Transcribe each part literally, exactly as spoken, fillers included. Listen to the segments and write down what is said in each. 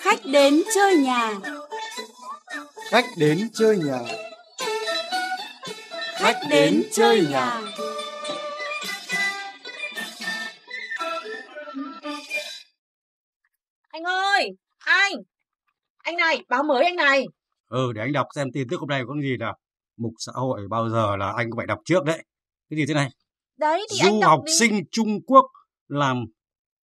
Khách đến chơi nhà. Khách đến chơi nhà. Khách đến chơi nhà. Anh ơi, anh. Anh này, báo mới anh này. Ừ, để anh đọc xem tin tức hôm nay có cái gì nào. Mục xã hội bao giờ là anh cũng phải đọc trước đấy. Cái gì thế này? Đấy thì du anh đọc học đi. Sinh Trung Quốc làm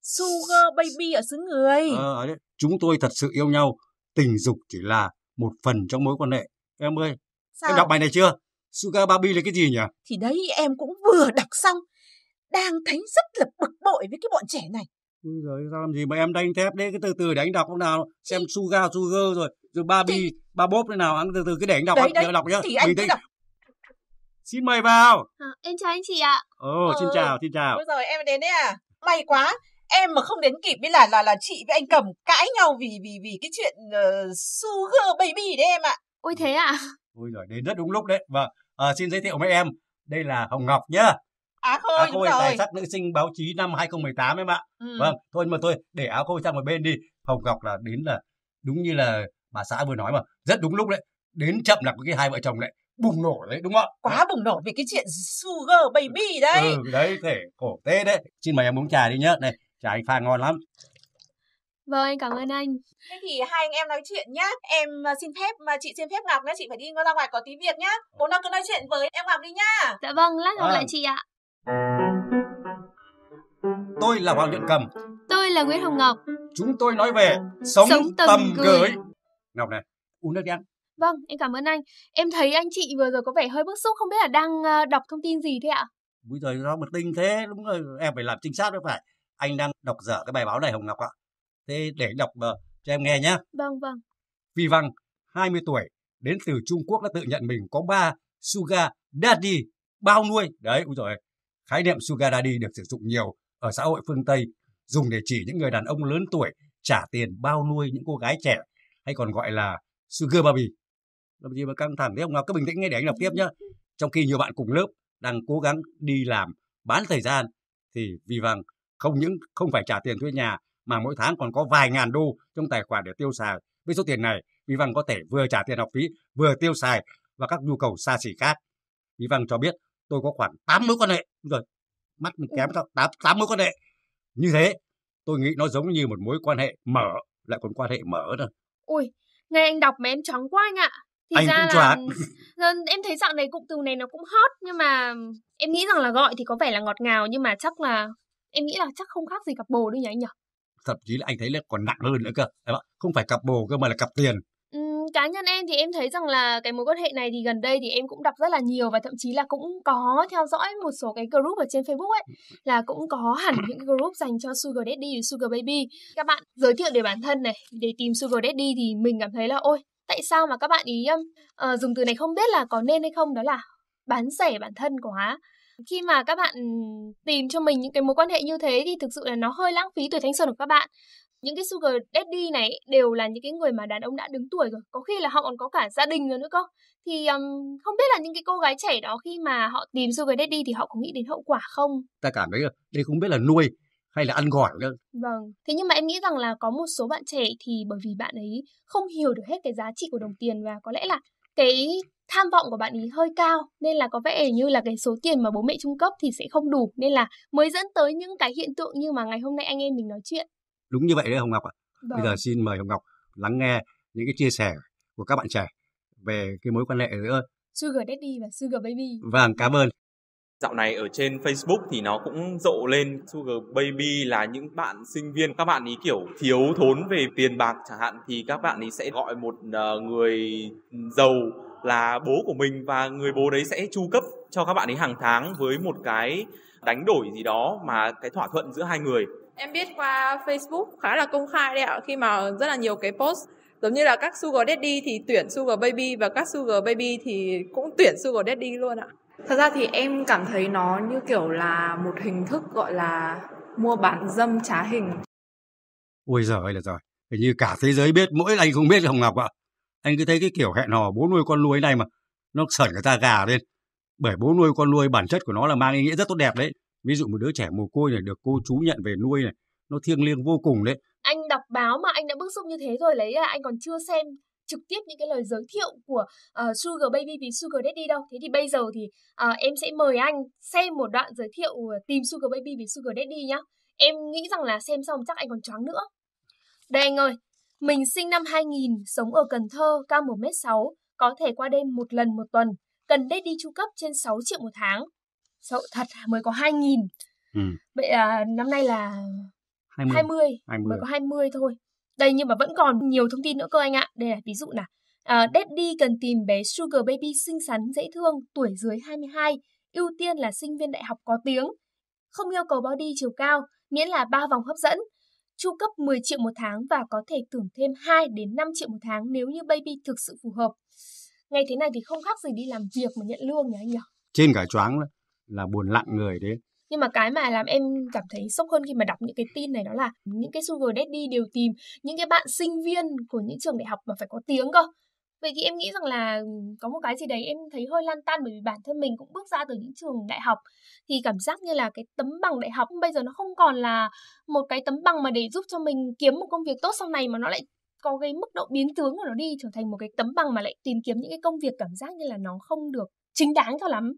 Sugar Baby ở xứ người. Ờ, đấy. Chúng tôi thật sự yêu nhau. Tình dục chỉ là một phần trong mối quan hệ. Em ơi, sao? Em đọc bài này chưa? Sugar Baby là cái gì nhỉ? Thì đấy, em cũng vừa đọc xong. Đang thấy rất là bực bội với cái bọn trẻ này. Ui giời, sao làm gì mà em đanh thép đấy. Cái từ từ để anh đọc không nào. Xem thì... Sugar, Sugar rồi. Rồi Baby, thì... ba bốp thế nào. Anh từ từ cứ để anh đọc. Đấy, đấy. Đọc nhá. Thì anh cứ đọc. Xin mời vào. À, em chào anh chị ạ. Ồ, ừ. Xin chào, xin chào. Ôi giời, em đến đấy à? May quá. Em mà không đến kịp với là là là chị với anh Cầm cãi nhau vì vì vì cái chuyện uh, Sugar Baby đấy em ạ. Ôi thế ạ? À? Ôi giời, đến rất đúng lúc đấy. Và à, xin giới thiệu mấy em, đây là Hồng Ngọc nhá. Á Khôi, Á Khôi, đúng tài rồi. Sắc nữ sinh báo chí năm hai không một tám em ạ. Ừ. Vâng, thôi mà thôi, để Á Khôi sang một bên đi. Hồng Ngọc là đến là đúng như là bà xã vừa nói mà, rất đúng lúc đấy. Đến chậm là cái hai vợ chồng lại bùng nổ đấy, đúng không ạ? Quá bùng nổ vì cái chuyện Sugar Baby đấy. Ừ, đấy, thể cổ tê đấy. Xin mời em uống trà đi nhá. Này, trà anh pha ngon lắm. Vâng, anh cảm ơn anh. Thế thì hai anh em nói chuyện nhá. Em xin phép, mà chị xin phép Ngọc nhá. Chị phải đi ra ngoài có tí việc nhá. Bố nó cứ nói chuyện với em Ngọc đi nhá. Dạ vâng, lát gặp à. Lại chị ạ. Tôi là Hoàng Luyện Cầm. Tôi là Nguyễn Hồng Ngọc. Chúng tôi nói về Sống, Sống Tầm, tầm Gửi. Gửi. Ngọc này, uống nước đi anh. Vâng, em cảm ơn anh. Em thấy anh chị vừa rồi có vẻ hơi bức xúc, không biết là đang đọc thông tin gì thế ạ? Bây giờ nó bật tinh thế, đúng rồi, em phải làm chính xác đấy phải. Anh đang đọc dở cái bài báo này Hồng Ngọc ạ. Thế để đọc uh, cho em nghe nhé. Vâng, vâng. Vi Văn, hai mươi tuổi, đến từ Trung Quốc đã tự nhận mình có ba Sugar Daddy bao nuôi. Đấy, úi dồi, khái niệm Sugar Daddy được sử dụng nhiều ở xã hội phương Tây, dùng để chỉ những người đàn ông lớn tuổi trả tiền bao nuôi những cô gái trẻ, hay còn gọi là Sugar Baby. Làm gì mà căng thẳng thế Hồng Ngọc, cứ bình tĩnh nghe để anh đọc tiếp nhé. Trong khi nhiều bạn cùng lớp đang cố gắng đi làm, bán thời gian, thì Vi Vang không những không phải trả tiền thuê nhà, mà mỗi tháng còn có vài ngàn đô trong tài khoản để tiêu xài. Với số tiền này, Vi Vang có thể vừa trả tiền học phí, vừa tiêu xài và các nhu cầu xa xỉ khác. Vi Vang cho biết, tôi có khoảng tám mối quan hệ. Đúng rồi, mắt mình kém sao? Tám, tám mối quan hệ. Như thế, tôi nghĩ nó giống như một mối quan hệ mở, lại còn quan hệ mở nữa. Ui, nghe anh đọc mà em choáng quá anh ạ. Thì anh ra cũng là... choáng. Em thấy dạo này cụm từ này nó cũng hot, nhưng mà em nghĩ rằng là gọi thì có vẻ là ngọt ngào, nhưng mà chắc là em nghĩ là chắc không khác gì cặp bồ đâu nhỉ anh nhỉ? Thậm chí là anh thấy là còn nặng hơn nữa cơ. Không phải cặp bồ cơ mà là cặp tiền. Ừ, cá nhân em thì em thấy rằng là cái mối quan hệ này thì gần đây thì em cũng đọc rất là nhiều, và thậm chí là cũng có theo dõi một số cái group ở trên Facebook ấy, là cũng có hẳn những cái group dành cho Sugar Daddy, Sugar Baby. Các bạn giới thiệu về bản thân này, để tìm Sugar Daddy thì mình cảm thấy là ôi, tại sao mà các bạn ý uh, dùng từ này không biết là có nên hay không, đó là bán rẻ bản thân quá. Khi mà các bạn tìm cho mình những cái mối quan hệ như thế thì thực sự là nó hơi lãng phí tuổi thanh xuân của các bạn. Những cái Sugar Daddy này đều là những cái người mà đàn ông đã đứng tuổi rồi, có khi là họ còn có cả gia đình rồi nữa cơ. Thì um, không biết là những cái cô gái trẻ đó khi mà họ tìm Sugar Daddy thì họ có nghĩ đến hậu quả không? Ta cảm thấy đây không biết là nuôi hay là ăn gỏi nữa. Vâng, thế nhưng mà em nghĩ rằng là có một số bạn trẻ thì bởi vì bạn ấy không hiểu được hết cái giá trị của đồng tiền, và có lẽ là cái tham vọng của bạn ấy hơi cao, nên là có vẻ như là cái số tiền mà bố mẹ trung cấp thì sẽ không đủ, nên là mới dẫn tới những cái hiện tượng như mà ngày hôm nay anh em mình nói chuyện. Đúng như vậy đấy Hồng Ngọc ạ. Được. Bây giờ xin mời Hồng Ngọc lắng nghe những cái chia sẻ của các bạn trẻ về cái mối quan hệ giữa Sugar Daddy và Sugar Baby. Vâng, cảm ơn. Dạo này ở trên Facebook thì nó cũng rộ lên Sugar Baby là những bạn sinh viên, các bạn ý kiểu thiếu thốn về tiền bạc chẳng hạn, thì các bạn ý sẽ gọi một người giàu là bố của mình, và người bố đấy sẽ chu cấp cho các bạn ấy hàng tháng với một cái đánh đổi gì đó mà cái thỏa thuận giữa hai người. Em biết qua Facebook khá là công khai đấy ạ, khi mà rất là nhiều cái post giống như là các Sugar Daddy thì tuyển Sugar Baby và các Sugar Baby thì cũng tuyển Sugar Daddy luôn ạ. Thật ra thì em cảm thấy nó như kiểu là một hình thức gọi là mua bán dâm trá hình. Ôi giời ơi là giời, hình như cả thế giới biết, mỗi anh không biết Hồng Ngọc ạ. Anh cứ thấy cái kiểu hẹn hò bố nuôi con nuôi này mà nó sởn cả da gà lên. Bởi bố nuôi con nuôi bản chất của nó là mang ý nghĩa rất tốt đẹp đấy. Ví dụ một đứa trẻ mồ côi này được cô chú nhận về nuôi này, nó thiêng liêng vô cùng đấy. Anh đọc báo mà anh đã bức xúc như thế rồi, lấy là anh còn chưa xem trực tiếp những cái lời giới thiệu của uh, Sugar Baby với Sugar Daddy đâu. Thế thì bây giờ thì uh, em sẽ mời anh xem một đoạn giới thiệu tìm Sugar Baby với Sugar Daddy nhá. Em nghĩ rằng là xem xong chắc anh còn choáng nữa. Đây anh ơi, mình sinh năm hai nghìn, sống ở Cần Thơ, cao một mét sáu, có thể qua đêm một lần một tuần, cần daddy chu cấp trên sáu triệu một tháng. Sợ thật, mới có hai nghìn. Ừ. Vậy là năm nay là hai mươi, hai mươi. hai mươi. Mới có hai mươi thôi. Đây nhưng mà vẫn còn nhiều thông tin nữa cơ anh ạ. Đây là ví dụ nè. À, daddy cần tìm bé Sugar Baby xinh xắn, dễ thương, tuổi dưới hai mươi hai, ưu tiên là sinh viên đại học có tiếng, không yêu cầu body chiều cao, miễn là ba vòng hấp dẫn, chu cấp mười triệu một tháng và có thể thưởng thêm hai đến năm triệu một tháng nếu như baby thực sự phù hợp. Ngay thế này thì không khác gì đi làm việc mà nhận lương nhỉ anh nhỉ? Trên cả choáng là buồn lặng người đấy. Nhưng mà cái mà làm em cảm thấy sốc hơn khi mà đọc những cái tin này đó là những cái Sugar Daddy đều tìm những cái bạn sinh viên của những trường đại học mà phải có tiếng cơ. Vậy thì em nghĩ rằng là có một cái gì đấy em thấy hơi lan tan, bởi vì bản thân mình cũng bước ra từ những trường đại học thì cảm giác như là cái tấm bằng đại học bây giờ nó không còn là một cái tấm bằng mà để giúp cho mình kiếm một công việc tốt sau này, mà nó lại có cái mức độ biến tướng của nó đi trở thành một cái tấm bằng mà lại tìm kiếm những cái công việc cảm giác như là nó không được chính đáng cho lắm.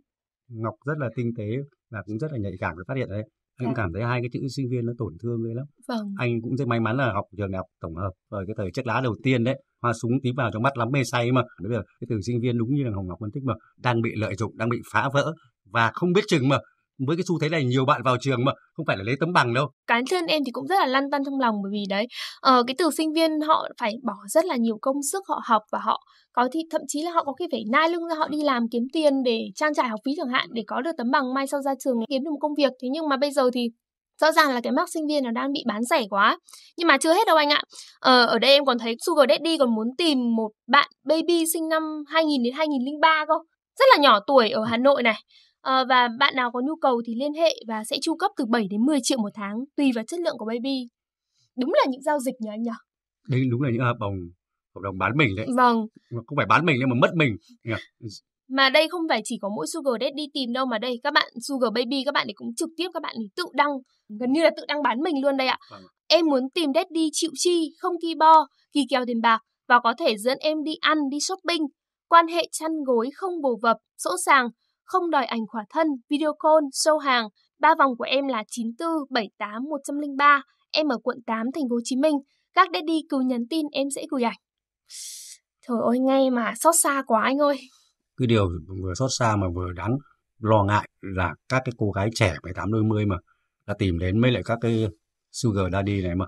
Ngọc rất là tinh tế và cũng rất là nhạy cảm để phát hiện đấy. Anh cũng cảm thấy hai cái chữ sinh viên nó tổn thương đấy lắm. Vâng. Anh cũng rất may mắn là học trường đại học tổng hợp ở cái thời Chất Lá đầu tiên đấy, hoa súng tí vào trong mắt lắm mê say mà. Bây giờ cái từ sinh viên đúng như là Hồng Ngọc phân tích mà đang bị lợi dụng, đang bị phá vỡ và không biết chừng mà với cái xu thế này nhiều bạn vào trường mà không phải là lấy tấm bằng đâu. Cá nhân em thì cũng rất là lăn tăn trong lòng, bởi vì đấy ờ, cái từ sinh viên họ phải bỏ rất là nhiều công sức, họ học và họ có thì thậm chí là họ có khi phải nai lưng ra họ đi làm kiếm tiền để trang trải học phí chẳng hạn, để có được tấm bằng mai sau ra trường kiếm được một công việc. Thế nhưng mà bây giờ thì rõ ràng là cái mác sinh viên nó đang bị bán rẻ quá. Nhưng mà chưa hết đâu anh ạ. Ờ, ở đây em còn thấy Sugar Daddy còn muốn tìm một bạn baby sinh năm hai nghìn đến hai nghìn lẻ ba cơ, rất là nhỏ tuổi ở Hà Nội này. À, và bạn nào có nhu cầu thì liên hệ và sẽ chu cấp từ bảy đến mười triệu một tháng tùy vào chất lượng của baby. Đúng là những giao dịch nhỉ anh nhỉ? Đấy đúng là những hợp đồng, hợp đồng bán mình đấy. Vâng. Không phải bán mình nhưng mà mất mình. Mà đây không phải chỉ có mỗi Sugar Daddy tìm đâu, mà đây các bạn Sugar Baby các bạn thì cũng trực tiếp các bạn thì tự đăng, gần như là tự đăng bán mình luôn đây ạ. Vâng. Em muốn tìm daddy chịu chi, không ki bo, kỳ kèo tiền bạc và có thể dẫn em đi ăn, đi shopping, quan hệ chăn gối không bồ vập, sỗ sàng, không đòi ảnh khỏa thân, video call, show hàng. Ba vòng của em là chín bốn, bảy tám, một không ba. Em ở quận tám, thành phố Hồ Chí Minh. Các daddy cứ nhắn tin em sẽ gửi ảnh. Trời ơi, nghe mà xót xa quá anh ơi. Cái điều vừa xót xa mà vừa đáng lo ngại là các cái cô gái trẻ mười tám đôi mươi mà đã tìm đến mấy lại các cái Sugar Daddy này mà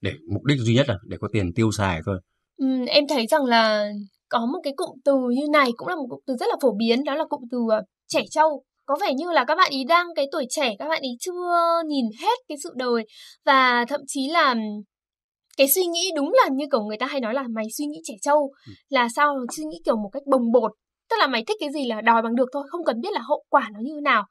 để mục đích duy nhất là để có tiền tiêu xài thôi. Ừ, em thấy rằng là có một cái cụm từ như này cũng là một cụm từ rất là phổ biến, đó là cụm từ uh, trẻ trâu. Có vẻ như là các bạn ý đang cái tuổi trẻ, các bạn ý chưa nhìn hết cái sự đời, và thậm chí là cái suy nghĩ đúng là như kiểu người ta hay nói là mày suy nghĩ trẻ trâu, ừ. Là sao suy nghĩ kiểu một cách bồng bột, tức là mày thích cái gì là đòi bằng được thôi, không cần biết là hậu quả nó như thế nào.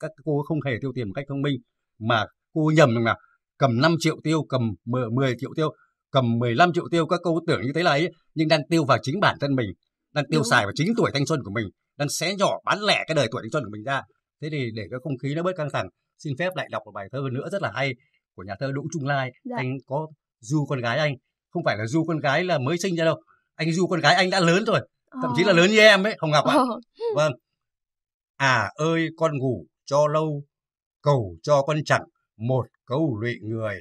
Các cô không hề tiêu tiền một cách thông minh, mà cô nhầm rằng là cầm năm triệu tiêu, cầm mười triệu tiêu, cầm mười lăm triệu tiêu, các cô tưởng như thế là ấy, nhưng đang tiêu vào chính bản thân mình, đang tiêu đúng. Xài vào chính tuổi thanh xuân của mình, đang xé nhỏ bán lẻ cái đời tuổi thanh xuân của mình ra. Thế thì để cái không khí nó bớt căng thẳng, xin phép lại đọc một bài thơ nữa rất là hay của nhà thơ Đỗ Trung Lai. Dạ. Anh có du con gái anh, không phải là du con gái là mới sinh ra đâu, anh du con gái anh đã lớn rồi, thậm chí là lớn như em ấy, Hồng Ngọc ạ. À. Vâng. À ơi con ngủ cho lâu, cầu cho con chẳng một câu lụy người.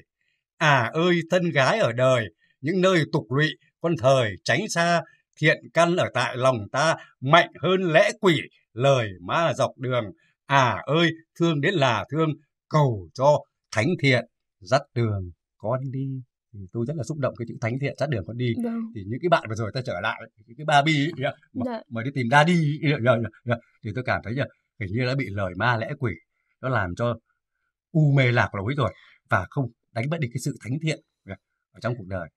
À ơi thân gái ở đời, những nơi tục lụy, con thời tránh xa, thiện căn ở tại lòng ta, mạnh hơn lẽ quỷ, lời ma dọc đường. À ơi thương đến là thương, cầu cho thánh thiện, dắt đường con đi. Thì tôi rất là xúc động cái chữ thánh thiện, dắt đường con đi. Được. Thì những cái bạn vừa rồi ta trở lại, những cái baby ấy, mà, mà đi tìm daddy, thì tôi cảm thấy hình như đã bị lời ma lẽ quỷ, nó làm cho u mê lạc lối rồi, và không đánh mất đi cái sự thánh thiện ở trong cuộc đời.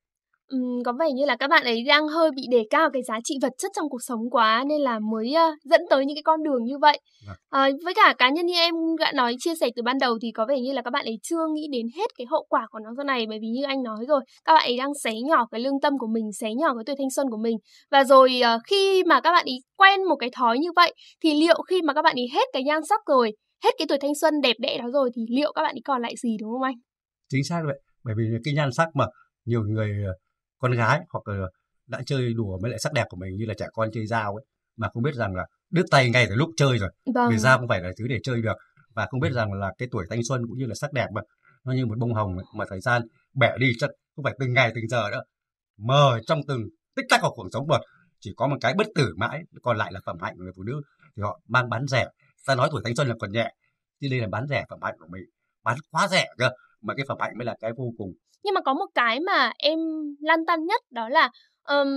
Ừ, có vẻ như là các bạn ấy đang hơi bị đề cao cái giá trị vật chất trong cuộc sống quá, nên là mới uh, dẫn tới những cái con đường như vậy. À, với cả cá nhân như em đã nói chia sẻ từ ban đầu thì có vẻ như là các bạn ấy chưa nghĩ đến hết cái hậu quả của nó sau này, bởi vì như anh nói rồi, các bạn ấy đang xé nhỏ cái lương tâm của mình, xé nhỏ cái tuổi thanh xuân của mình, và rồi uh, khi mà các bạn ấy quen một cái thói như vậy thì liệu khi mà các bạn ấy hết cái nhan sắc rồi, hết cái tuổi thanh xuân đẹp đẽ đó rồi thì liệu các bạn ấy còn lại gì, đúng không anh? Chính xác vậy. Bởi vì cái nhan sắc mà nhiều người con gái hoặc là đã chơi đùa với lại sắc đẹp của mình như là trẻ con chơi dao ấy, mà không biết rằng là đứt tay ngay từ lúc chơi rồi. Vâng. Vì dao không phải là thứ để chơi được, và không biết rằng là cái tuổi thanh xuân cũng như là sắc đẹp mà nó như một bông hồng ấy, mà thời gian bẻ đi chắc không phải từng ngày từng giờ nữa, mờ trong từng tích tắc của cuộc sống, mà chỉ có một cái bất tử mãi, còn lại là phẩm hạnh của người phụ nữ thì họ mang bán rẻ. Ta nói tuổi thanh xuân là còn nhẹ, chứ đây là bán rẻ phẩm hạnh của mình, bán quá rẻ cơ, mà cái phẩm hạnh mới là cái vô cùng. Nhưng mà có một cái mà em lăn tăn nhất đó là um,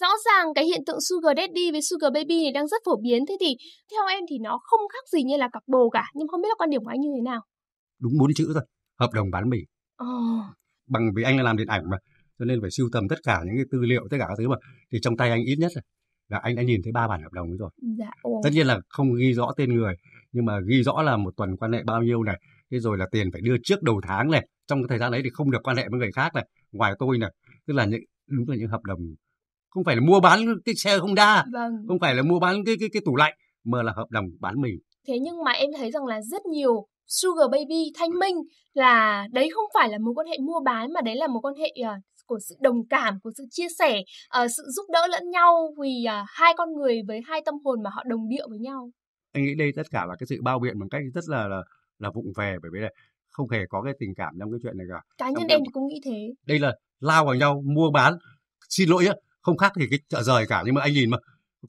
rõ ràng cái hiện tượng sugar daddy với sugar baby này đang rất phổ biến, thế thì theo em thì nó không khác gì như là cặp bồ cả, nhưng không biết là quan điểm của anh như thế nào? Đúng bốn chữ thôi, hợp đồng bán mình. Oh. Bằng vì anh làm điện ảnh mà, cho nên phải sưu tầm tất cả những cái tư liệu, tất cả các thứ mà, thì trong tay anh ít nhất là, là anh đã nhìn thấy ba bản hợp đồng rồi. Dạ. Tất nhiên là không ghi rõ tên người, nhưng mà ghi rõ là một tuần quan hệ bao nhiêu này, thế rồi là tiền phải đưa trước đầu tháng này, trong cái thời gian đấy thì không được quan hệ với người khác này, ngoài tôi này, tức là những đúng là những hợp đồng không phải là mua bán cái xe Honda, vâng, không phải là mua bán cái cái cái tủ lạnh, mà là hợp đồng bán mình. Thế nhưng mà em thấy rằng là rất nhiều sugar baby thanh minh là đấy không phải là mối quan hệ mua bán, mà đấy là mối quan hệ uh, của sự đồng cảm, của sự chia sẻ, uh, sự giúp đỡ lẫn nhau, vì uh, hai con người với hai tâm hồn mà họ đồng điệu với nhau. Anh nghĩ đây tất cả là cái sự bao biện bằng cách rất là là, là vụng về, bởi vì là không hề có cái tình cảm trong cái chuyện này cả. Cá nhân em cũng nghĩ thế. Đây là lao vào nhau mua bán, xin lỗi nhá, không khác thì cái chợ rời cả, nhưng mà anh nhìn mà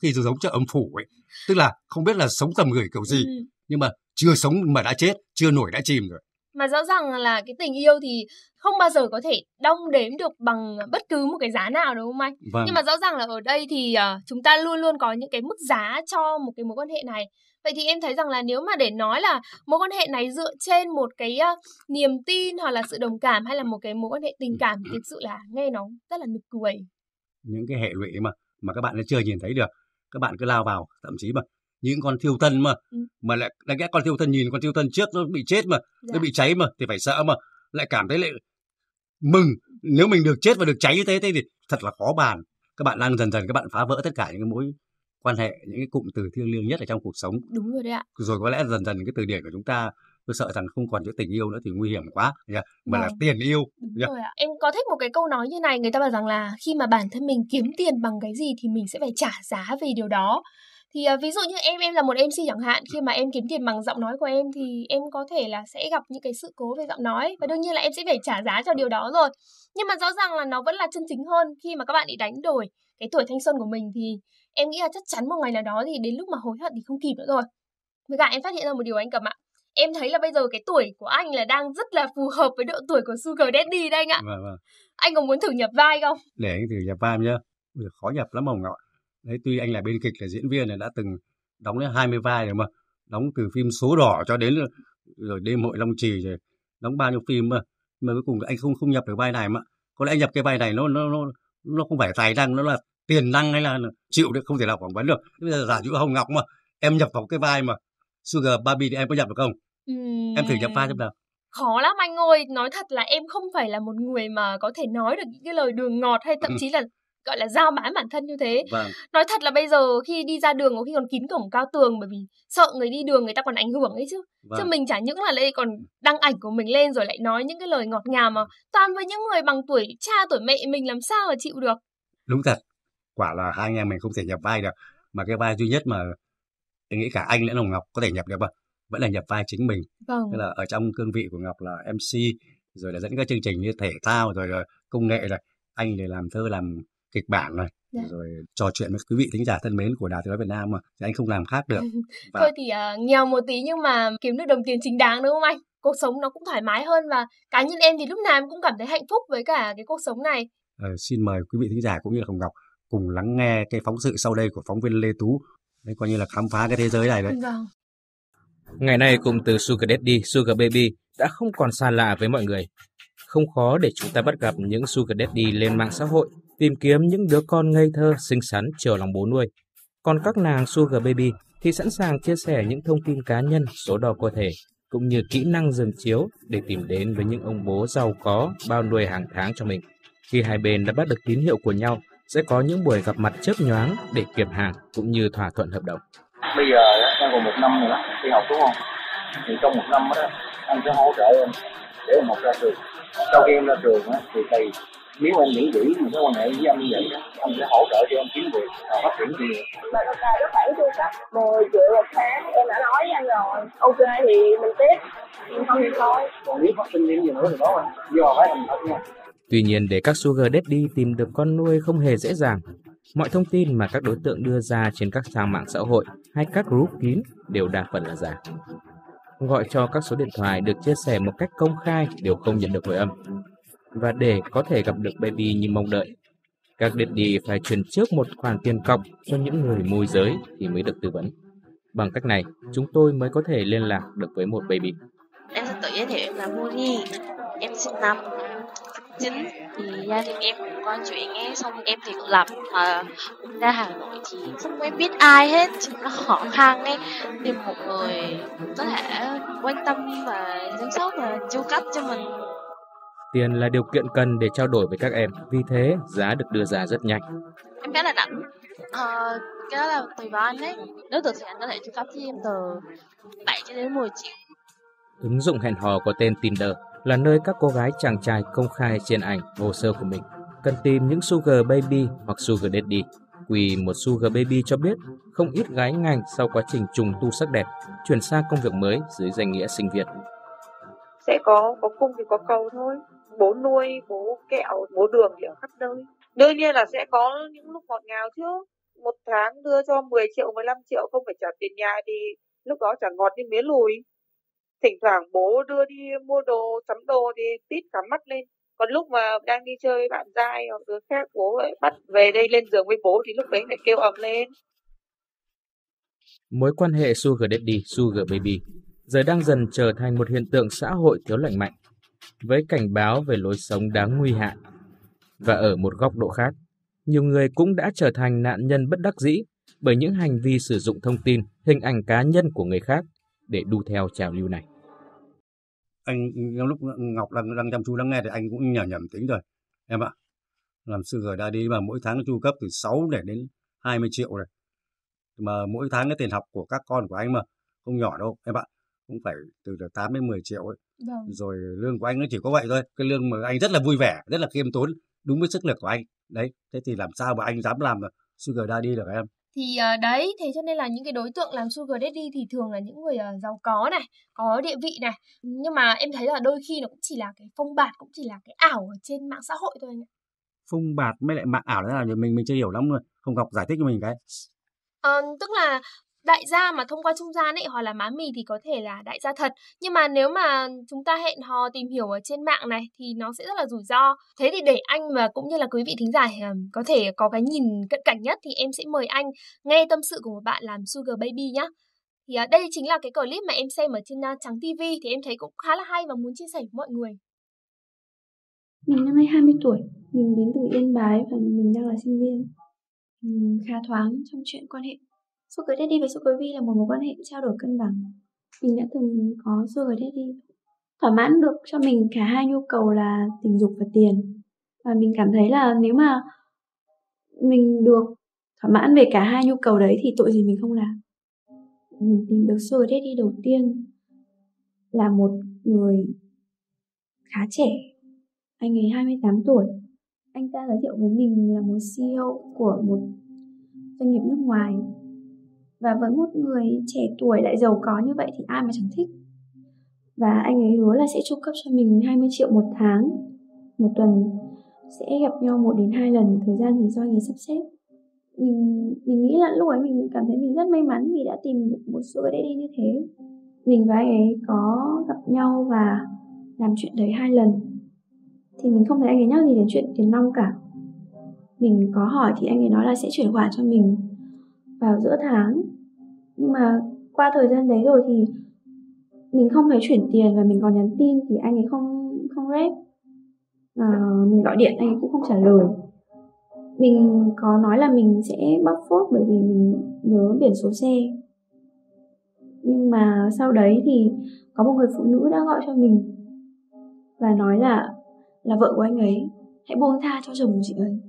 khi giống chợ âm phủ ấy, tức là không biết là sống tầm gửi kiểu gì, ừ. nhưng mà chưa sống mà đã chết, chưa nổi đã chìm rồi. Mà rõ ràng là cái tình yêu thì không bao giờ có thể đong đếm được bằng bất cứ một cái giá nào, đúng không anh? Vâng. Nhưng mà rõ ràng là ở đây thì uh, chúng ta luôn luôn có những cái mức giá cho một cái mối quan hệ này. Vậy thì em thấy rằng là nếu mà để nói là mối quan hệ này dựa trên một cái uh, niềm tin hoặc là sự đồng cảm hay là một cái mối quan hệ tình cảm thì thực sự là nghe nó rất là nực cười. Những cái hệ lụy mà mà các bạn chưa nhìn thấy được, các bạn cứ lao vào, thậm chí mà những con thiêu thân mà ừ. mà lại đáng lẽ con thiêu thân nhìn con thiêu thân trước nó bị chết mà dạ. nó bị cháy mà thì phải sợ, mà lại cảm thấy lại mừng nếu mình được chết và được cháy như thế, thế thì thật là khó bàn. Các bạn đang dần dần các bạn phá vỡ tất cả những cái mối quan hệ, những cái cụm từ thiêng liêng nhất ở trong cuộc sống. Đúng rồi đấy ạ. Rồi có lẽ dần dần cái từ điển của chúng ta, tôi sợ rằng không còn chữ tình yêu nữa thì nguy hiểm quá, yeah. mà Đấy. là tiền yêu. Đúng yeah. rồi ạ. Em có thích một cái câu nói như này, người ta bảo rằng là khi mà bản thân mình kiếm tiền bằng cái gì thì mình sẽ phải trả giá về điều đó. Thì uh, ví dụ như em, em là một em xê chẳng hạn, khi mà em kiếm tiền bằng giọng nói của em thì em có thể là sẽ gặp những cái sự cố về giọng nói và đương nhiên là em sẽ phải trả giá cho điều đó rồi. Nhưng mà rõ ràng là nó vẫn là chân chính hơn khi mà các bạn bị đánh đổi cái tuổi thanh xuân của mình, thì em nghĩ là chắc chắn một ngày nào đó thì đến lúc mà hối hận thì không kịp nữa rồi. Với cả em phát hiện ra một điều anh Cẩm ạ. Em thấy là bây giờ cái tuổi của anh là đang rất là phù hợp với độ tuổi của sugar daddy đây anh ạ. Vâng, vâng. Anh có muốn thử nhập vai không? Để anh thử nhập vai nhá. Khó nhập lắm Hồng Ngọc. Đấy, tuy anh là biên kịch, là diễn viên, là đã từng đóng đến hai mươi vai rồi mà. Đóng từ phim Số Đỏ cho đến rồi Đêm Hội Long Trì rồi. Đóng bao nhiêu phim mà. Mà cuối cùng anh không không nhập được vai này mà. Có lẽ anh nhập cái vai này nó nó nó nó không phải tài năng, nó là tiền năng hay là chịu được, không thể nào phỏng vấn được. Bây giờ giả dụ Hồng Ngọc mà em nhập vào cái vai mà sugar baby thì em có nhập được không? Ừ. Em thử nhập vai xem nào. Khó lắm anh ơi, nói thật là em không phải là một người mà có thể nói được những cái lời đường ngọt hay thậm chí là gọi là giao bán bản thân như thế. Vâng. Nói thật là bây giờ khi đi ra đường có khi còn kín cổng cao tường, bởi vì sợ người đi đường người ta còn ảnh hưởng ấy chứ. Vâng. Chứ mình chả những là đây còn đăng ảnh của mình lên rồi lại nói những cái lời ngọt ngào mà toàn với những người bằng tuổi cha tuổi mẹ mình, làm sao mà chịu được. Đúng thật. Quả là hai anh em mình không thể nhập vai được. Mà cái vai duy nhất mà anh nghĩ cả anh lẫn Hồng Ngọc có thể nhập được mà vẫn là nhập vai chính mình. Vâng. Tức là ở trong cương vị của Ngọc là em xê, rồi là dẫn các chương trình như thể thao, rồi là công nghệ, rồi anh để làm thơ, làm kịch bản này, yeah. rồi trò chuyện với quý vị thính giả thân mến của Đài Tiếng nói Việt Nam mà thì anh không làm khác được. Và... thôi thì uh, nghèo một tí nhưng mà kiếm được đồng tiền chính đáng, đúng không anh? Cuộc sống nó cũng thoải mái hơn và cá nhân em thì lúc nào em cũng cảm thấy hạnh phúc với cả cái cuộc sống này. Uh, xin mời quý vị thính giả cũng như là Hồng Ngọc cùng lắng nghe cái phóng sự sau đây của phóng viên Lê Tú. Đấy coi như là khám phá cái thế giới này đấy. Vâng. Ngày nay cụm từ sugar daddy, sugar baby đã không còn xa lạ với mọi người. Không khó để chúng ta bắt gặp những sugar daddy lên mạng xã hội tìm kiếm những đứa con ngây thơ xinh xắn chờ lòng bố nuôi. Còn các nàng sugar baby thì sẵn sàng chia sẻ những thông tin cá nhân, số đo cơ thể cũng như kỹ năng giường chiếu để tìm đến với những ông bố giàu có bao nuôi hàng tháng cho mình. Khi hai bên đã bắt được tín hiệu của nhau, sẽ có những buổi gặp mặt chớp nhoáng để kiểm hàng cũng như thỏa thuận hợp đồng. Bây giờ đang còn một năm rồi đó, đi học đúng không? Thì trong một năm đó anh sẽ hỗ trợ em để em học ra trường. sau khi em ra trường á, thì thầy nếu em vẫn giữ những cái quan hệ với anh như vậy, anh sẽ hỗ trợ cho em kiếm việc phát triển nhiều. Mà được là nó khoảng thu cấp mười triệu một tháng, em đã nói với anh rồi. Ok thì mình tiếp, không thì thôi. Còn biết phát sinh thêm gì nữa thì đó anh, do phải thành thật nha. Tuy nhiên để các sugar daddy tìm được con nuôi không hề dễ dàng. Mọi thông tin mà các đối tượng đưa ra trên các trang mạng xã hội hay các group kín đều đa phần là giả. Gọi cho các số điện thoại được chia sẻ một cách công khai đều không nhận được hồi âm. Và để có thể gặp được baby như mong đợi, các daddy phải chuyển trước một khoản tiền cọc cho những người môi giới thì mới được tư vấn. Bằng cách này, chúng tôi mới có thể liên lạc được với một baby. Em sẽ tự giới thiệu em là Muni, em sinh năm chín, thì gia đình em cũng có chuyện ấy, xong em thì cũng làm mà cũng ra Hà Nội thì không quen biết ai hết, nó khó khăn ấy, tìm một người có thể quan tâm và chăm sóc và chu cấp cho mình. Tiền là điều kiện cần để trao đổi với các em, vì thế giá được đưa ra rất nhanh. Em khá là đẳng, ờ, cái là tùy vào anh ấy, nếu được thì anh có thể chu cấp cho em từ bảy cho đến mười triệu. Ứng dụng hẹn hò có tên Tinder là nơi các cô gái chàng trai công khai trên ảnh hồ sơ của mình. Cần tìm những sugar baby hoặc sugar daddy. Vì một sugar baby cho biết không ít gái ngành sau quá trình trùng tu sắc đẹp chuyển sang công việc mới dưới danh nghĩa sinh viên. Sẽ có có cung thì có cầu thôi. Bố nuôi, bố kẹo, bố đường thì ở khắp nơi. Đương nhiên là sẽ có những lúc ngọt ngào chứ. Một tháng đưa cho mười triệu, mười lăm triệu không phải trả tiền nhà thì lúc đó chẳng ngọt như mía lùi. Thỉnh thoảng bố đưa đi mua đồ, sắm đồ thì tít cả mắt lên. Còn lúc mà đang đi chơi với bạn trai hoặc đứa khác, bố lại bắt về đây lên giường với bố thì lúc đấy lại kêu ầm lên. Mối quan hệ sugar daddy, sugar baby giờ đang dần trở thành một hiện tượng xã hội thiếu lành mạnh, với cảnh báo về lối sống đáng nguy hại. Và ở một góc độ khác, nhiều người cũng đã trở thành nạn nhân bất đắc dĩ bởi những hành vi sử dụng thông tin, hình ảnh cá nhân của người khác để đu theo trào lưu này. Anh lúc Ngọc đang, đang chăm chú lắng nghe thì anh cũng nhẩm nhẩm tính rồi. Em ạ, làm sư rồi đã đi mà mỗi tháng chu cấp từ sáu đến hai mươi triệu này. Mà mỗi tháng cái tiền học của các con của anh mà không nhỏ đâu em ạ, cũng phải từ tám đến mười triệu ấy. Được. Rồi lương của anh nó chỉ có vậy thôi. Cái lương mà anh rất là vui vẻ, rất là khiêm tốn, đúng với sức lực của anh. Đấy, thế thì làm sao mà anh dám làm sugar daddy được em? Thì đấy, thế cho nên là những cái đối tượng làm sugar daddy thì thường là những người giàu có này, có địa vị này. Nhưng mà em thấy là đôi khi nó cũng chỉ là cái phong bạt, cũng chỉ là cái ảo ở trên mạng xã hội thôi anh ạ. Phong bạt mới lại mạng ảo đấy là mình mình chưa hiểu lắm rồi. Không Ngọc giải thích cho mình cái. À, tức là đại gia mà thông qua trung gian ấy hoặc là má mì thì có thể là đại gia thật. Nhưng mà nếu mà chúng ta hẹn hò tìm hiểu ở trên mạng này thì nó sẽ rất là rủi ro. Thế thì để anh và cũng như là quý vị thính giả có thể có cái nhìn cận cảnh nhất thì em sẽ mời anh nghe tâm sự của một bạn làm sugar baby nhá. Thì đây chính là cái clip mà em xem ở trên Trắng ti vi thì em thấy cũng khá là hay và muốn chia sẻ với mọi người. Mình năm nay hai mươi tuổi, mình đến từ Yên Bái và mình đang là sinh viên. Mình khá thoáng trong chuyện quan hệ. Sugar daddy và sugar baby là một mối quan hệ trao đổi cân bằng. Mình đã từng có sugar daddy thỏa mãn được cho mình cả hai nhu cầu là tình dục và tiền. Và mình cảm thấy là nếu mà mình được thỏa mãn về cả hai nhu cầu đấy thì tội gì mình không làm. Mình tìm được sugar daddy đầu tiên là một người khá trẻ. Anh ấy hai mươi tám tuổi. Anh ta giới thiệu với mình là một xê i ô của một doanh nghiệp nước ngoài. Và với một người trẻ tuổi lại giàu có như vậy thì ai mà chẳng thích. Và anh ấy hứa là sẽ chu cấp cho mình hai mươi triệu một tháng. Một tuần sẽ gặp nhau một đến hai lần, thời gian thì do anh ấy sắp xếp. Mình, mình nghĩ là lúc ấy mình cảm thấy mình rất may mắn vì đã tìm được một sugar daddy như thế. Mình và anh ấy có gặp nhau và làm chuyện đấy hai lần. Thì mình không thấy anh ấy nhắc gì đến chuyện tiền nong cả. Mình có hỏi thì anh ấy nói là sẽ chuyển khoản cho mình vào giữa tháng. Nhưng mà qua thời gian đấy rồi thì mình không thấy chuyển tiền và mình còn nhắn tin thì anh ấy không không rep. À, mình gọi điện anh ấy cũng không trả lời. Mình có nói là mình sẽ bóc phốt bởi vì mình nhớ biển số xe. Nhưng mà sau đấy thì có một người phụ nữ đã gọi cho mình và nói là là vợ của anh ấy, hãy buông tha cho chồng của chị ấy.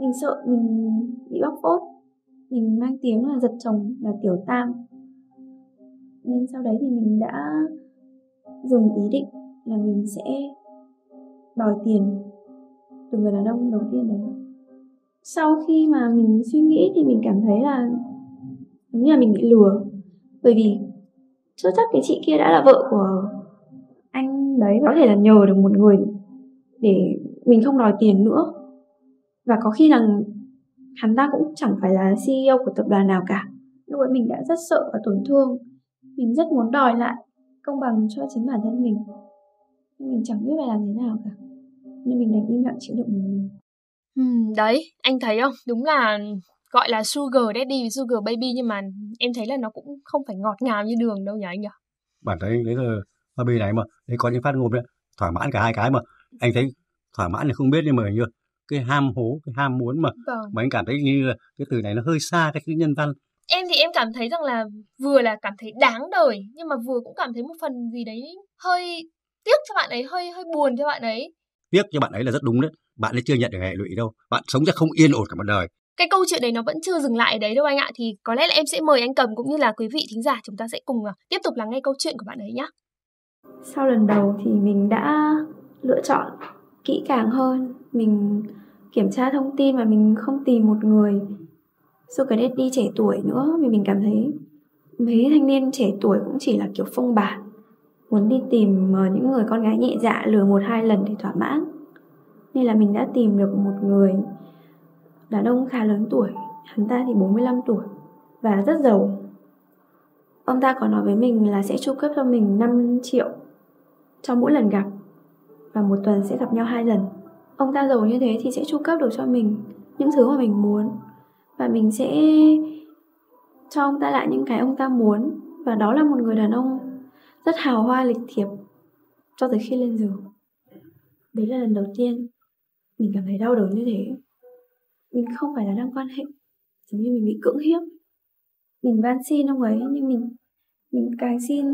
Mình sợ mình bị bóc phốt. Mình mang tiếng là giật chồng, là tiểu tam. Nên sau đấy thì mình đã dừng ý định là mình sẽ đòi tiền từ người đàn ông đầu tiên đấy. Sau khi mà mình suy nghĩ thì mình cảm thấy là giống như là mình bị lừa, bởi vì chắc chắc cái chị kia đã là vợ của anh đấy, có thể là nhờ được một người để mình không đòi tiền nữa. Và có khi là hắn ta cũng chẳng phải là xê e ô của tập đoàn nào cả. Lúc ấy mình đã rất sợ và tổn thương. Mình rất muốn đòi lại công bằng cho chính bản thân mình, nhưng mình chẳng biết phải làm thế nào cả, nên mình đành im lặng chịu đựng mình. Ừ, đấy, anh thấy không? Đúng là gọi là sugar daddy với sugar baby, nhưng mà em thấy là nó cũng không phải ngọt ngào như đường đâu nhỉ anh nhỉ? Bản thân anh thấy là baby này mà, đấy có những phát ngôn đấy, thỏa mãn cả hai cái mà. Anh thấy thỏa mãn thì không biết, nhưng mà như cái ham hố, cái ham muốn mà, vâng. Mà anh cảm thấy như là cái từ này nó hơi xa cái chữ nhân văn. Em thì em cảm thấy rằng là vừa là cảm thấy đáng đời, nhưng mà vừa cũng cảm thấy một phần gì đấy hơi tiếc cho bạn ấy, hơi hơi buồn cho bạn ấy. Tiếc cho bạn ấy là rất đúng đấy. Bạn ấy chưa nhận được hệ lụy đâu. Bạn sống chắc không yên ổn cả một đời. Cái câu chuyện đấy nó vẫn chưa dừng lại ở đấy đâu anh ạ. Thì có lẽ là em sẽ mời anh Cầm cũng như là quý vị thính giả, chúng ta sẽ cùng tiếp tục lắng nghe câu chuyện của bạn ấy nhé. Sau lần đầu thì mình đã lựa chọn kỹ càng hơn. Mình kiểm tra thông tin và mình không tìm một người sugar daddy trẻ tuổi nữa, vì mình cảm thấy mấy thanh niên trẻ tuổi cũng chỉ là kiểu phong bạt, muốn đi tìm những người con gái nhẹ dạ lừa một hai lần để thỏa mãn. Nên là mình đã tìm được một người đàn ông khá lớn tuổi, hắn ta thì bốn mươi lăm tuổi và rất giàu. Ông ta có nói với mình là sẽ chu cấp cho mình năm triệu cho mỗi lần gặp, và một tuần sẽ gặp nhau hai lần. Ông ta giàu như thế thì sẽ chu cấp được cho mình những thứ mà mình muốn, và mình sẽ cho ông ta lại những cái ông ta muốn. Và đó là một người đàn ông rất hào hoa lịch thiệp cho tới khi lên giường. Đấy là lần đầu tiên mình cảm thấy đau đớn như thế. Mình không phải là đang quan hệ, giống như mình bị cưỡng hiếp. Mình van xin ông ấy, nhưng mình mình càng xin,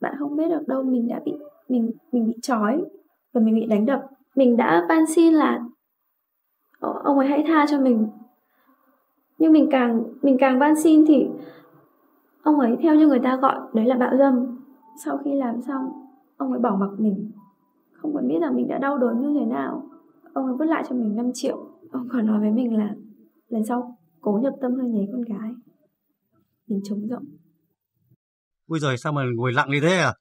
bạn không biết được đâu, mình đã bị mình mình bị trói và mình bị đánh đập. Mình đã van xin là ông ấy hãy tha cho mình, nhưng mình càng mình càng van xin thì ông ấy theo như người ta gọi đấy là bạo dâm. Sau khi làm xong, ông ấy bỏ mặc mình, không còn biết rằng mình đã đau đớn như thế nào. Ông ấy vứt lại cho mình năm triệu. Ông còn nói với mình là lần sau cố nhập tâm hơi nhé con gái. Mình trống rỗng. Ui giời, sao mà ngồi lặng như thế à?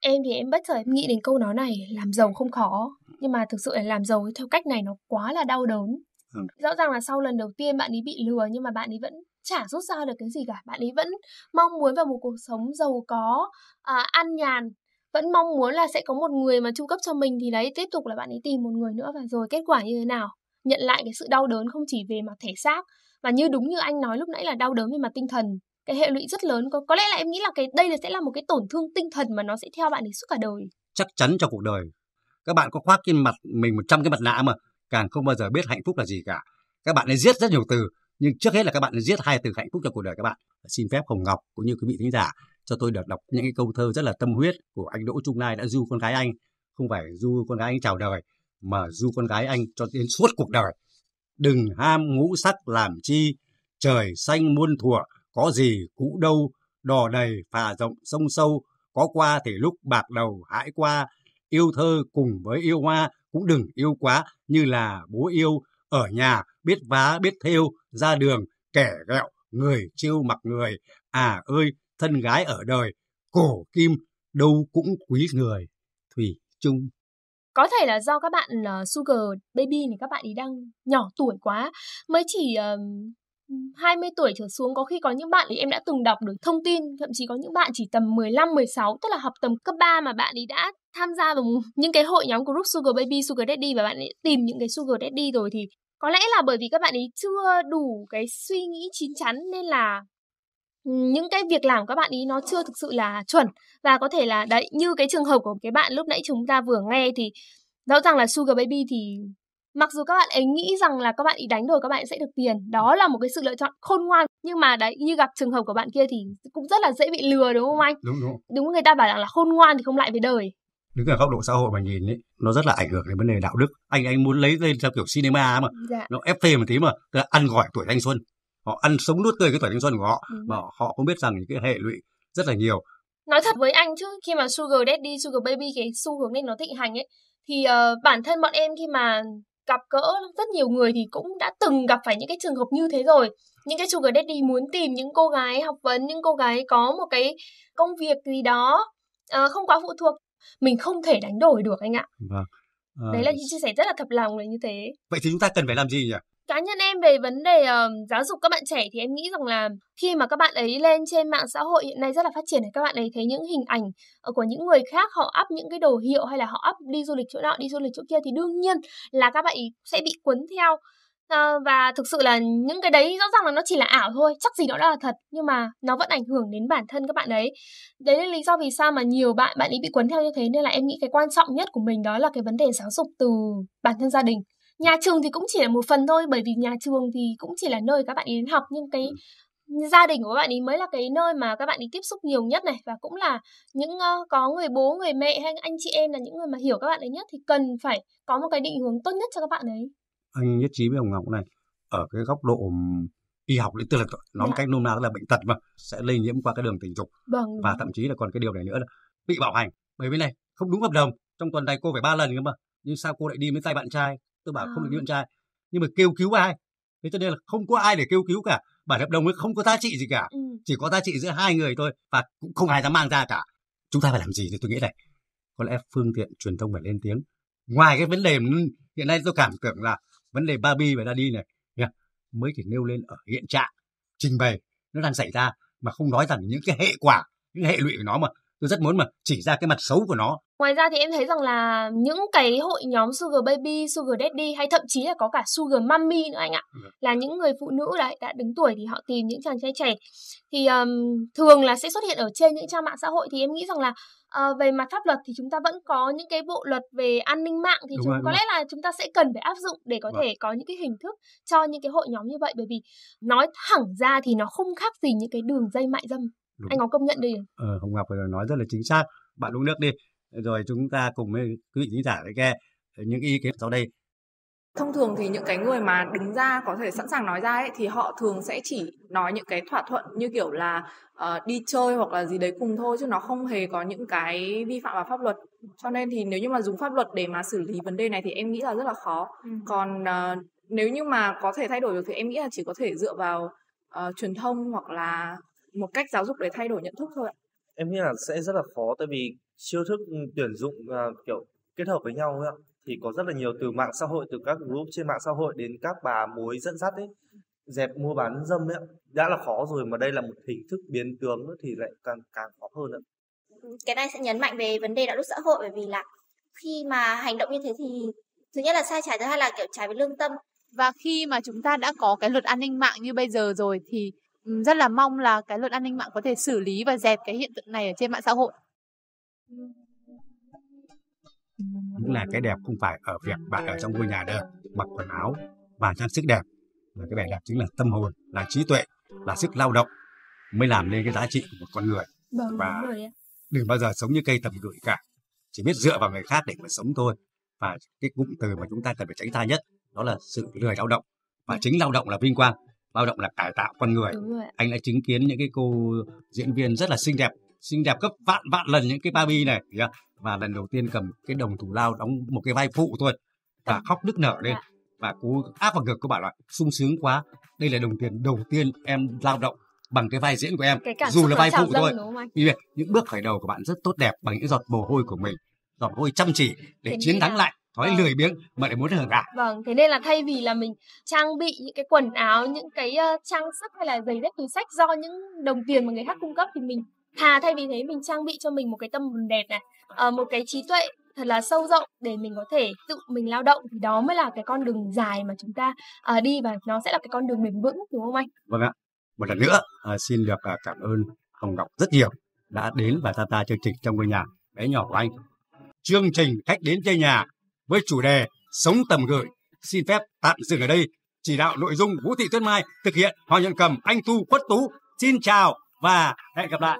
Em thì em bất chợt nghĩ đến câu nói này, làm giàu không khó, nhưng mà thực sự là làm giàu theo cách này nó quá là đau đớn. Ừ. Rõ ràng là sau lần đầu tiên bạn ấy bị lừa, nhưng mà bạn ấy vẫn chả rút ra được cái gì cả. Bạn ấy vẫn mong muốn vào một cuộc sống giàu có, à, an nhàn, vẫn mong muốn là sẽ có một người mà chu cấp cho mình. Thì đấy, tiếp tục là bạn ấy tìm một người nữa, và rồi kết quả như thế nào? Nhận lại cái sự đau đớn không chỉ về mặt thể xác, mà như đúng như anh nói lúc nãy là đau đớn về mặt tinh thần. Cái hệ lụy rất lớn, có, có lẽ là em nghĩ là cái đây là sẽ là một cái tổn thương tinh thần mà nó sẽ theo bạn ấy suốt cả đời. Chắc chắn trong cuộc đời. Các bạn có khoác trên mặt mình một trăm cái mặt nạ mà càng không bao giờ biết hạnh phúc là gì cả. Các bạn ấy giết rất nhiều từ, nhưng trước hết là các bạn ấy giết hai từ hạnh phúc cho cuộc đời các bạn. Xin phép Hồng Ngọc cũng như quý vị thính giả cho tôi được đọc những cái câu thơ rất là tâm huyết của anh Đỗ Trung Lai đã du con gái anh, không phải du con gái anh chào đời mà du con gái anh cho đến suốt cuộc đời. Đừng ham ngũ sắc làm chi, trời xanh muôn thuở có gì cũ đâu, đò đầy phà rộng sông sâu, có qua thì lúc bạc đầu hãi qua. Yêu thơ cùng với yêu hoa cũng đừng yêu quá, như là bố yêu ở nhà biết vá biết thêu, ra đường kẻ gẹo người trêu mặc người. À ơi thân gái ở đời cổ kim đâu cũng quý người. Thủy chung có thể là do các bạn uh, sugar baby này, các bạn ấy đang nhỏ tuổi quá, mới chỉ uh... hai mươi tuổi trở xuống. Có khi có những bạn thì em đã từng đọc được thông tin, thậm chí có những bạn chỉ tầm mười lăm, mười sáu, tức là học tầm cấp ba mà bạn ấy đã tham gia vào những cái hội nhóm group sugar baby, sugar daddy, và bạn ấy tìm những cái sugar daddy rồi. Thì có lẽ là bởi vì các bạn ấy chưa đủ cái suy nghĩ chín chắn, nên là những cái việc làm của các bạn ấy nó chưa thực sự là chuẩn. Và có thể là đấy, như cái trường hợp của cái bạn lúc nãy chúng ta vừa nghe, thì rõ ràng là sugar baby thì mặc dù các bạn ấy nghĩ rằng là các bạn ấy đánh đổi các bạn ấy sẽ được tiền, đó là một cái sự lựa chọn khôn ngoan. Nhưng mà đấy, như gặp trường hợp của bạn kia thì cũng rất là dễ bị lừa, đúng không anh? Đúng, đúng. Đúng, người ta bảo rằng là khôn ngoan thì không lại về đời. Đứng ở góc độ xã hội mà nhìn ấy, nó rất là ảnh hưởng đến vấn đề đạo đức. Anh anh muốn lấy lên theo kiểu cinema mà, dạ. Nó ép phê một tí mà, tức là ăn gọi tuổi thanh xuân. Họ ăn sống nuốt tươi cái tuổi thanh xuân của họ, ừ. Mà họ không biết rằng những cái hệ lụy rất là nhiều. Nói thật với anh chứ, khi mà Sugar Daddy, Sugar Baby, cái xu hướng này nó thịnh hành ấy, thì uh, bản thân bọn em khi mà gặp cỡ rất nhiều người thì cũng đã từng gặp phải những cái trường hợp như thế rồi. Những cái Sugar Daddy muốn tìm những cô gái học vấn, những cô gái có một cái công việc gì đó uh, không quá phụ thuộc. Mình không thể đánh đổi được anh ạ. Vâng. À... Đấy là những chia sẻ rất là thật lòng là như thế. Vậy thì chúng ta cần phải làm gì nhỉ? Cá nhân em về vấn đề uh, giáo dục các bạn trẻ thì em nghĩ rằng là khi mà các bạn ấy lên trên mạng xã hội hiện nay rất là phát triển, các bạn ấy thấy những hình ảnh của những người khác, họ up những cái đồ hiệu hay là họ up đi du lịch chỗ nọ, đi du lịch chỗ kia, thì đương nhiên là các bạn ấy sẽ bị cuốn theo. Uh, và thực sự là những cái đấy rõ ràng là nó chỉ là ảo thôi, chắc gì nó đã là thật, nhưng mà nó vẫn ảnh hưởng đến bản thân các bạn ấy. Đấy là lý do vì sao mà nhiều bạn bạn ấy bị cuốn theo như thế. Nên là em nghĩ cái quan trọng nhất của mình đó là cái vấn đề giáo dục từ bản thân gia đình. Nhà trường thì cũng chỉ là một phần thôi, bởi vì nhà trường thì cũng chỉ là nơi các bạn ấy đến học, nhưng cái gia đình của các bạn ấy mới là cái nơi mà các bạn ấy tiếp xúc nhiều nhất này, và cũng là những uh, có người bố, người mẹ hay anh chị em là những người mà hiểu các bạn ấy nhất, thì cần phải có một cái định hướng tốt nhất cho các bạn ấy. Anh nhất trí với Hồng Ngọc này, ở cái góc độ y học, tức là nói một cách nôm na là bệnh tật mà sẽ lây nhiễm qua cái đường tình dục, vâng, và thậm chí là còn cái điều này nữa là bị bạo hành. Bởi vì này không đúng hợp đồng, trong tuần này cô phải ba lần cơ mà, nhưng sao cô lại đi với tay bạn trai? Tôi bảo à. Không được đi bạn trai, nhưng mà kêu cứu ai? Thế cho nên là không có ai để kêu cứu cả, bản hợp đồng ấy không có giá trị gì cả, ừ. chỉ có giá trị giữa hai người thôi, và cũng không ai dám mang ra cả. Chúng ta phải làm gì thì tôi nghĩ này, có lẽ phương tiện truyền thông phải lên tiếng. Ngoài cái vấn đề hiện nay tôi cảm tưởng là vấn đề Barbie và Daddy này mới chỉ nêu lên ở hiện trạng, trình bày nó đang xảy ra mà không nói rằng những cái hệ quả, những hệ lụy của nó, mà tôi rất muốn mà chỉ ra cái mặt xấu của nó. Ngoài ra thì em thấy rằng là những cái hội nhóm Sugar Baby, Sugar Daddy, hay thậm chí là có cả Sugar Mommy nữa anh ạ, ừ. là những người phụ nữ đã, đã đứng tuổi thì họ tìm những chàng trai trẻ, thì um, thường là sẽ xuất hiện ở trên những trang mạng xã hội. Thì em nghĩ rằng là uh, về mặt pháp luật thì chúng ta vẫn có những cái bộ luật về an ninh mạng, thì chúng, rồi, có lẽ rồi. là chúng ta sẽ cần phải áp dụng để có vâng. thể có những cái hình thức cho những cái hội nhóm như vậy, bởi vì nói thẳng ra thì nó không khác gì những cái đường dây mại dâm. Đúng. Anh có công nhận đi. Ờ, Hồng Ngọc nói rất là chính xác. Bạn uống nước đi, rồi chúng ta cùng với quý vị khán giả để nghe những ý kiến sau đây. Thông thường thì những cái người mà đứng ra có thể sẵn sàng nói ra ấy, thì họ thường sẽ chỉ nói những cái thỏa thuận như kiểu là uh, đi chơi hoặc là gì đấy cùng thôi, chứ nó không hề có những cái vi phạm vào pháp luật. Cho nên thì nếu như mà dùng pháp luật để mà xử lý vấn đề này thì em nghĩ là rất là khó. Ừ. Còn uh, nếu như mà có thể thay đổi được thì em nghĩ là chỉ có thể dựa vào uh, truyền thông hoặc là một cách giáo dục để thay đổi nhận thức thôi ạ. Em nghĩ là sẽ rất là khó, tại vì chiêu thức tuyển dụng uh, kiểu kết hợp với nhau ấy, thì có rất là nhiều, từ mạng xã hội, từ các group trên mạng xã hội đến các bà mối dẫn dắt ấy, dẹp mua bán dâm ấy, đã là khó rồi mà đây là một hình thức biến tướng nữa thì lại càng càng khó hơn nữa. Cái này sẽ nhấn mạnh về vấn đề đạo đức xã hội, bởi vì là khi mà hành động như thế thì thứ nhất là sai trái, thứ hai là kiểu trái với lương tâm. Và khi mà chúng ta đã có cái luật an ninh mạng như bây giờ rồi thì rất là mong là cái luật an ninh mạng có thể xử lý và dẹp cái hiện tượng này ở trên mạng xã hội. Đúng là cái đẹp không phải ở việc bạn ở trong ngôi nhà đâu, mặc quần áo và trang sức đẹp, mà cái vẻ đẹp chính là tâm hồn, là trí tuệ, là sức lao động mới làm nên cái giá trị của một con người. Và đừng bao giờ sống như cây tầm gửi cả, chỉ biết dựa vào người khác để mà sống thôi. Và cái cụm từ mà chúng ta cần phải tránh xa nhất đó là sự lười lao động, và chính lao động là vinh quang, lao động là cải tạo con người. Anh đã chứng kiến những cái cô diễn viên rất là xinh đẹp, xinh đẹp gấp vạn vạn lần những cái Barbie này, và lần đầu tiên cầm cái đồng thủ lao đóng một cái vai phụ thôi và khóc nức nở lên, và cô áp vào ngực, cô bảo là sung sướng quá, đây là đồng tiền đầu tiên em lao động bằng cái vai diễn của em, dù là vai phụ thôi. Vì vậy những bước khởi đầu của bạn rất tốt đẹp bằng những giọt mồ hôi của mình, giọt mồ hôi chăm chỉ để thế chiến thắng là... lại thói vâng. lười biếng mà lại muốn hưởng ạ. Vâng, thế nên là thay vì là mình trang bị những cái quần áo, những cái uh, trang sức hay là giày dép, túi xách do những đồng tiền mà người khác cung cấp, thì mình thà thay vì thế mình trang bị cho mình một cái tâm hồn đẹp này, uh, một cái trí tuệ thật là sâu rộng để mình có thể tự mình lao động, thì đó mới là cái con đường dài mà chúng ta uh, đi, và nó sẽ là cái con đường bền vững, đúng không anh? Vâng ạ. Một lần nữa uh, xin được uh, cảm ơn Hồng Ngọc rất nhiều đã đến và tham gia chương trình Trong Ngôi Nhà Bé Nhỏ của anh. Chương trình Khách Đến Chơi Nhà với chủ đề Sống Tầm Gửi xin phép tạm dừng ở đây. Chỉ đạo nội dung Vũ Thị Tuyết Mai, thực hiện Hoàng Nhật Cẩm, Anh Thu, Quất Tú. Xin chào và hẹn gặp lại.